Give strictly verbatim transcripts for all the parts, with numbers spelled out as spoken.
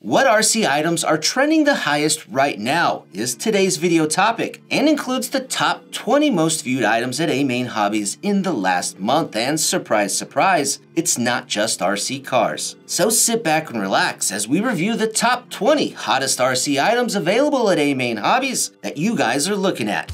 What R C items are trending the highest right now is today's video topic and includes the top twenty most viewed items at A-Main Hobbies in the last month. And surprise, surprise, it's not just R C cars. So sit back and relax as we review the top twenty hottest R C items available at A-Main Hobbies that you guys are looking at.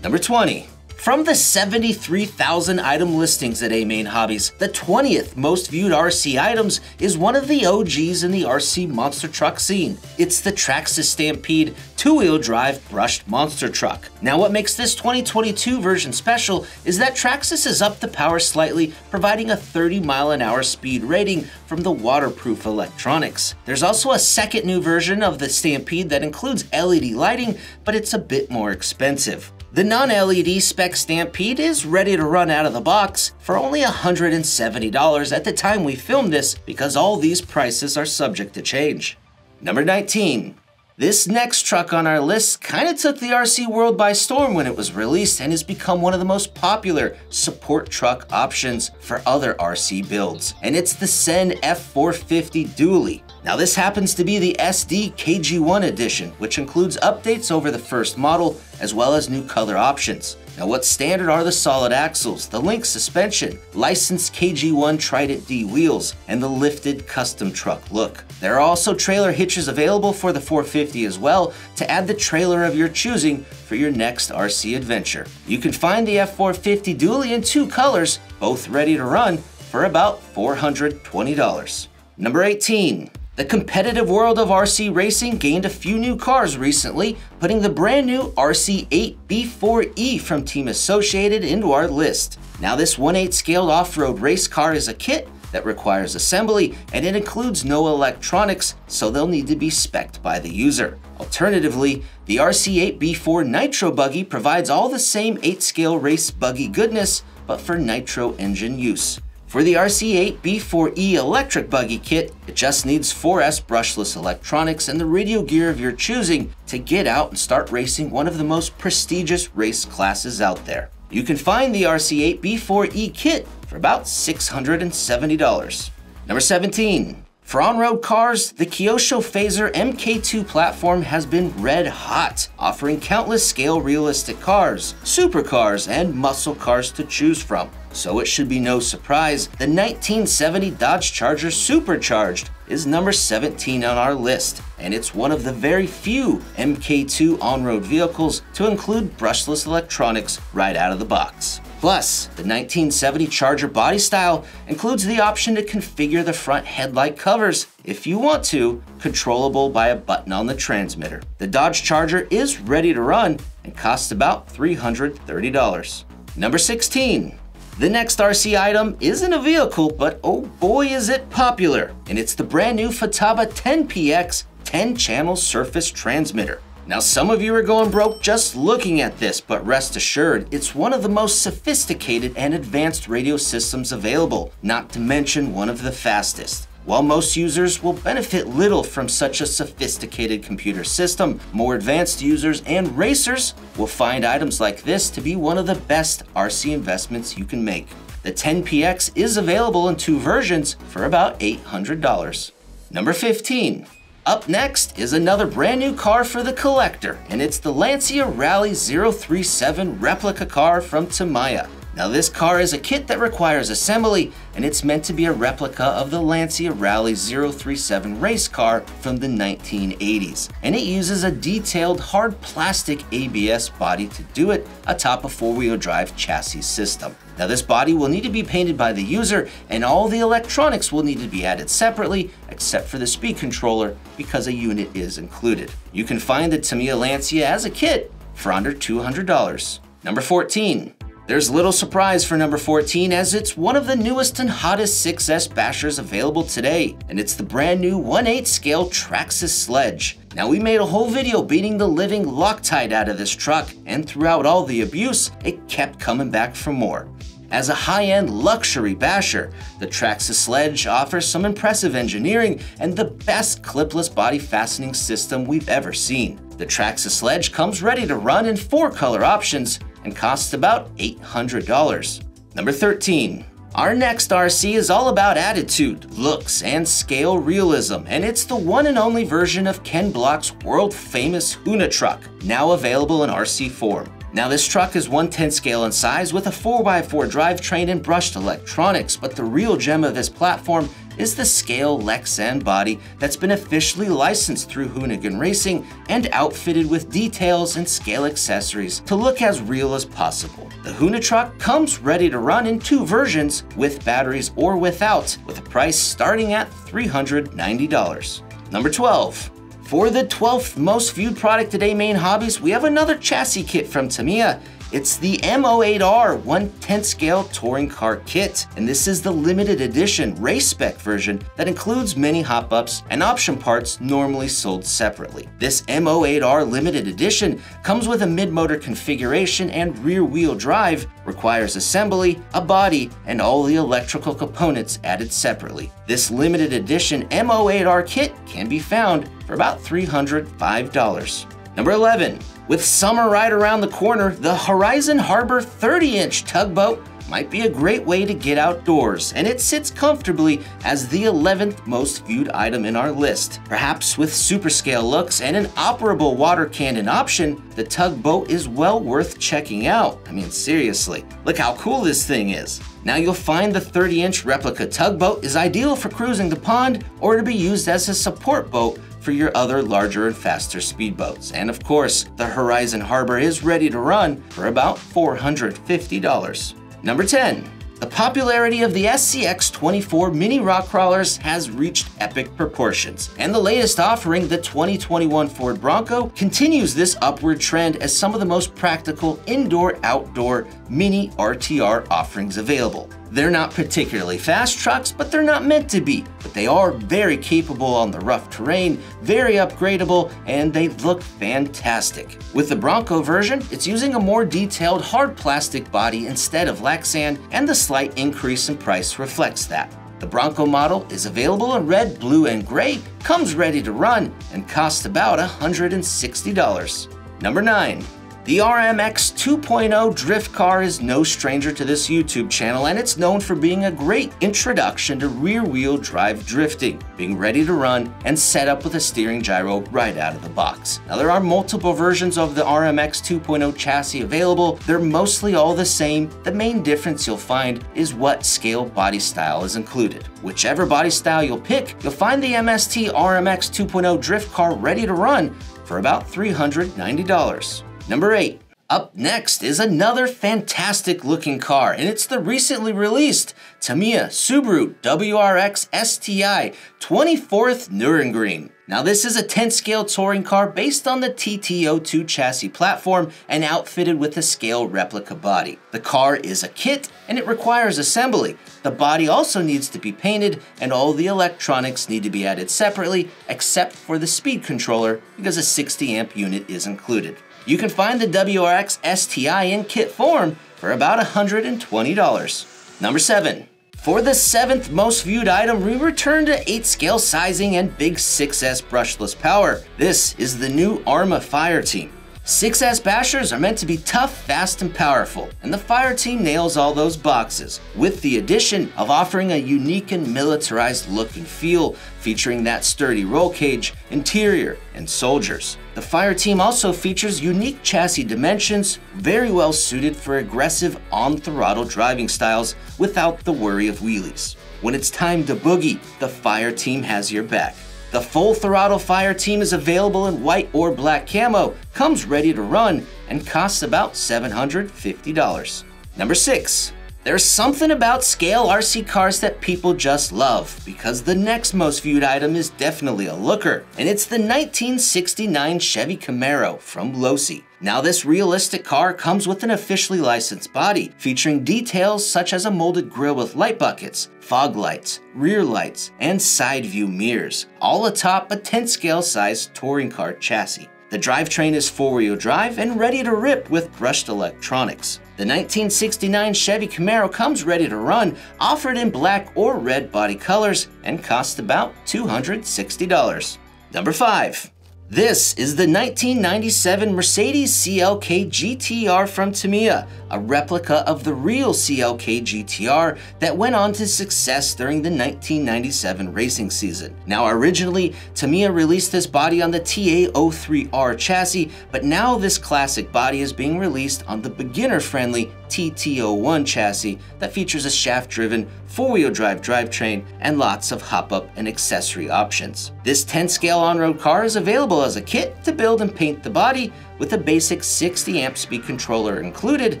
Number twenty. From the seventy-three thousand item listings at A-Main Hobbies, the twentieth most viewed R C items is one of the O Gs in the R C monster truck scene. It's the Traxxas Stampede two-wheel drive brushed monster truck. Now what makes this twenty twenty-two version special is that Traxxas has upped the power slightly, providing a thirty mile an hour speed rating from the waterproof electronics. There's also a second new version of the Stampede that includes L E D lighting, but it's a bit more expensive. The non-L E D spec Stampede is ready to run out of the box for only one hundred seventy dollars at the time we filmed this, because all these prices are subject to change. Number nineteen. This next truck on our list kind of took the R C world by storm when it was released and has become one of the most popular support truck options for other R C builds, and it's the Sen F four fifty Dually. Now this happens to be the S D K G one edition, which includes updates over the first model as well as new color options. Now what's standard are the solid axles, the link suspension, licensed K G one Trident D wheels, and the lifted custom truck look. There are also trailer hitches available for the four fifty as well to add the trailer of your choosing for your next R C adventure. You can find the F four fifty Dually in two colors, both ready to run, for about four hundred twenty dollars. Number eighteen. The competitive world of R C racing gained a few new cars recently, putting the brand new R C eight B four E from Team Associated into our list. Now this one eighth scaled off-road race car is a kit that requires assembly, and it includes no electronics, so they'll need to be spec'd by the user. Alternatively, the R C eight B four Nitro Buggy provides all the same eighth scale race buggy goodness, but for nitro engine use. For the R C eight B four E electric buggy kit, it just needs four S brushless electronics and the radio gear of your choosing to get out and start racing one of the most prestigious race classes out there. You can find the R C eight B four E kit for about six hundred seventy dollars. Number seventeen. For on-road cars, the Kyosho Phaser M K two platform has been red hot, offering countless scale realistic cars, supercars, and muscle cars to choose from. So it should be no surprise, the nineteen seventy Dodge Charger Supercharged is number seventeen on our list, and it's one of the very few M K two on-road vehicles to include brushless electronics right out of the box. Plus, the nineteen seventy Charger body style includes the option to configure the front headlight covers, if you want to, controllable by a button on the transmitter. The Dodge Charger is ready to run and costs about three hundred thirty dollars. Number sixteen. The next R C item isn't a vehicle, but oh boy is it popular, and it's the brand new Futaba ten P X ten channel surface transmitter. Now some of you are going broke just looking at this, but rest assured, it's one of the most sophisticated and advanced radio systems available, not to mention one of the fastest. While most users will benefit little from such a sophisticated computer system, more advanced users and racers will find items like this to be one of the best R C investments you can make. The ten P X is available in two versions for about eight hundred dollars. Number fifteen. Up next is another brand new car for the collector, and it's the Lancia Rally zero three seven replica car from Tamiya. Now this car is a kit that requires assembly, and it's meant to be a replica of the Lancia Rally zero three seven race car from the nineteen eighties, and it uses a detailed hard plastic A B S body to do it atop a four-wheel drive chassis system. Now this body will need to be painted by the user, and all the electronics will need to be added separately except for the speed controller, because a unit is included. You can find the Tamiya Lancia as a kit for under two hundred dollars. Number fourteen. There's little surprise for number fourteen, as it's one of the newest and hottest six S bashers available today, and it's the brand new one eighth scale Traxxas Sledge. Now we made a whole video beating the living Loctite out of this truck, and throughout all the abuse, it kept coming back for more. As a high-end luxury basher, the Traxxas Sledge offers some impressive engineering and the best clipless body fastening system we've ever seen. The Traxxas Sledge comes ready to run in four color options and costs about eight hundred dollars. Number thirteen. Our next R C is all about attitude, looks, and scale realism, and it's the one and only version of Ken Block's world-famous Hoonitruck, now available in R C form. Now this truck is one tenth scale in size with a four by four drivetrain and brushed electronics, but the real gem of this platform is the scale Lex and body that's been officially licensed through Hoonigan Racing and outfitted with details and scale accessories to look as real as possible. The Hoonitruck comes ready to run in two versions, with batteries or without, with a price starting at three hundred ninety dollars. Number twelve. For the twelfth most viewed product at A-Main Hobbies, we have another chassis kit from Tamiya. It's the M oh eight R one tenth scale touring car kit, and this is the limited edition race spec version that includes many hop-ups and option parts normally sold separately. This M oh eight R limited edition comes with a mid-motor configuration and rear-wheel drive, requires assembly, a body, and all the electrical components added separately. This limited edition M oh eight R kit can be found for about three hundred five dollars. Number eleven. With summer right around the corner, the Horizon Harbor thirty inch tugboat might be a great way to get outdoors, and it sits comfortably as the eleventh most viewed item in our list. Perhaps with super scale looks and an operable water cannon option, the tugboat is well worth checking out. I mean, seriously, look how cool this thing is. Now you'll find the thirty inch replica tugboat is ideal for cruising the pond or to be used as a support boat for your other larger and faster speedboats. And of course, the Horizon Harbor is ready to run for about four hundred fifty dollars. Number ten. The popularity of the S C X twenty-four mini rock crawlers has reached epic proportions, and the latest offering, the twenty twenty-one Ford Bronco, continues this upward trend as some of the most practical indoor-outdoor mini R T R offerings available. They're not particularly fast trucks, but they're not meant to be, but they are very capable on the rough terrain, very upgradable, and they look fantastic. With the Bronco version, it's using a more detailed hard plastic body instead of Lexan, and the slight increase in price reflects that. The Bronco model is available in red, blue, and gray, comes ready to run, and costs about one hundred sixty dollars. Number nine. The R M X two point oh drift car is no stranger to this YouTube channel, and it's known for being a great introduction to rear-wheel drive drifting, being ready to run and set up with a steering gyro right out of the box. Now there are multiple versions of the R M X two point oh chassis available. They're mostly all the same. The main difference you'll find is what scale body style is included. Whichever body style you'll pick, you'll find the M S T R M X two point oh drift car ready to run for about three hundred ninety dollars. Number eight. Up next is another fantastic looking car, and it's the recently released Tamiya Subaru W R X S T I twenty-fourth Nürburgring. Now this is a tenth scale touring car based on the T T oh two chassis platform and outfitted with a scale replica body. The car is a kit and it requires assembly. The body also needs to be painted and all the electronics need to be added separately except for the speed controller because a sixty amp unit is included. You can find the W R X S T I in kit form for about one hundred twenty dollars. Number seven. For the seventh most viewed item, we return to eight scale sizing and big six S brushless power. This is the new Arrma Fireteam. six S bashers are meant to be tough, fast, and powerful, and the Fireteam nails all those boxes, with the addition of offering a unique and militarized look and feel, featuring that sturdy roll cage, interior, and soldiers. The Fireteam also features unique chassis dimensions, very well suited for aggressive on-throttle driving styles without the worry of wheelies. When it's time to boogie, the Fireteam has your back. The full throttle Fireteam is available in white or black camo, comes ready to run, and costs about seven hundred fifty dollars. Number six. There's something about scale R C cars that people just love, because the next most viewed item is definitely a looker, and it's the nineteen sixty-nine Chevy Camaro from Losi. Now this realistic car comes with an officially licensed body, featuring details such as a molded grille with light buckets, fog lights, rear lights, and side view mirrors, all atop a tenth scale size touring car chassis. The drivetrain is four-wheel drive and ready to rip with brushed electronics. The nineteen sixty-nine Chevy Camaro comes ready to run, offered in black or red body colors, and costs about two hundred sixty dollars. Number five. This is the nineteen ninety-seven Mercedes C L K G T R from Tamiya, a replica of the real C L K G T R that went on to success during the nineteen ninety-seven racing season. Now originally, Tamiya released this body on the T A zero three R chassis, but now this classic body is being released on the beginner-friendly T T zero one chassis that features a shaft-driven, four-wheel drive drivetrain and lots of hop-up and accessory options. This ten scale on-road car is available as a kit to build and paint the body, with a basic sixty amp speed controller included,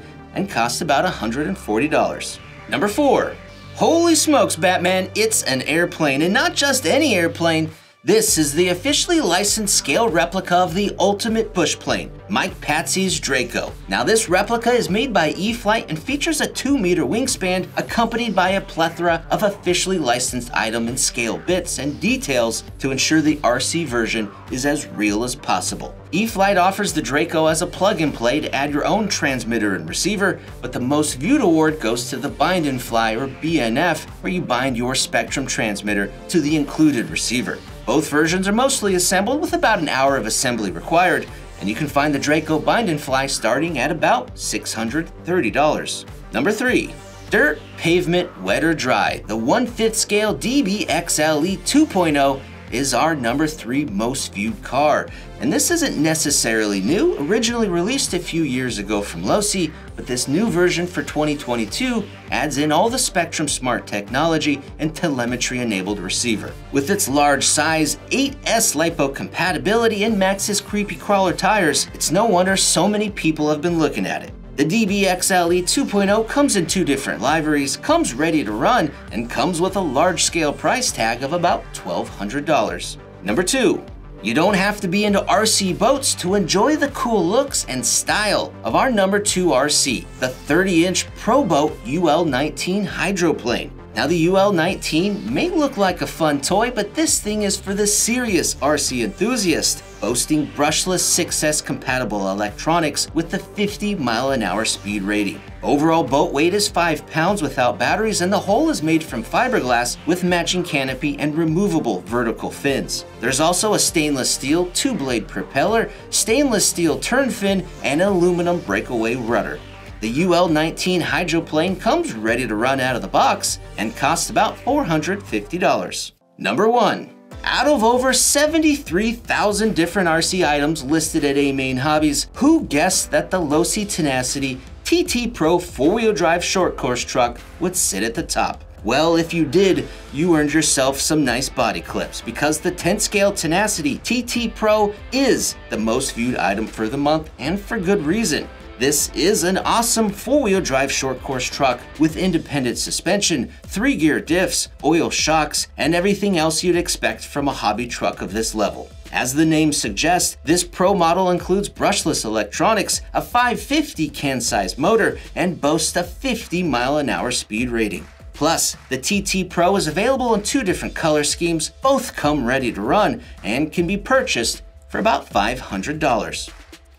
and costs about one hundred forty dollars. Number four, holy smokes, Batman, it's an airplane, and not just any airplane. This is the officially licensed scale replica of the ultimate bush plane, Mike Patsy's Draco. Now this replica is made by E-Flight and features a two meter wingspan accompanied by a plethora of officially licensed item and scale bits and details to ensure the R C version is as real as possible. E-Flight offers the Draco as a plug and play to add your own transmitter and receiver, but the most viewed award goes to the bind and fly, or B N F, where you bind your Spectrum transmitter to the included receiver. Both versions are mostly assembled, with about an hour of assembly required, and you can find the Draco bind and fly starting at about six hundred thirty dollars. Number three, dirt, pavement, wet or dry, the one fifth scale D B X L E two point oh is our number three most viewed car. And this isn't necessarily new, originally released a few years ago from Losi, but this new version for twenty twenty-two adds in all the Spectrum Smart technology and telemetry-enabled receiver. With its large size, eight S LiPo compatibility, and Maxxis creepy crawler tires, it's no wonder so many people have been looking at it. The D B X L E two point oh comes in two different liveries, comes ready to run, and comes with a large-scale price tag of about twelve hundred dollars. Number two, you don't have to be into R C boats to enjoy the cool looks and style of our number two R C, the thirty inch Pro Boat U L nineteen Hydroplane. Now the U L nineteen may look like a fun toy, but this thing is for the serious R C enthusiast, boasting brushless six S compatible electronics with the fifty mile an hour speed rating. Overall boat weight is five pounds without batteries, and the hull is made from fiberglass with matching canopy and removable vertical fins. There's also a stainless steel two-blade propeller, stainless steel turn fin, and an aluminum breakaway rudder. The U L nineteen Hydroplane comes ready to run out of the box and costs about four hundred fifty dollars. Number one, out of over seventy-three thousand different R C items listed at A-Main Hobbies, who guessed that the Losi Tenacity T T Pro four-wheel drive short course truck would sit at the top? Well, if you did, you earned yourself some nice body clips, because the ten scale Tenacity T T Pro is the most viewed item for the month, and for good reason. This is an awesome four-wheel drive short course truck with independent suspension, three-gear diffs, oil shocks, and everything else you'd expect from a hobby truck of this level. As the name suggests, this Pro model includes brushless electronics, a five fifty can-size motor, and boasts a fifty mile an hour speed rating. Plus, the T T Pro is available in two different color schemes, both come ready to run, and can be purchased for about five hundred dollars.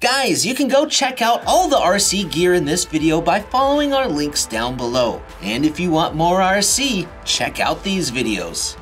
Guys, you can go check out all the R C gear in this video by following our links down below. And if you want more R C, check out these videos.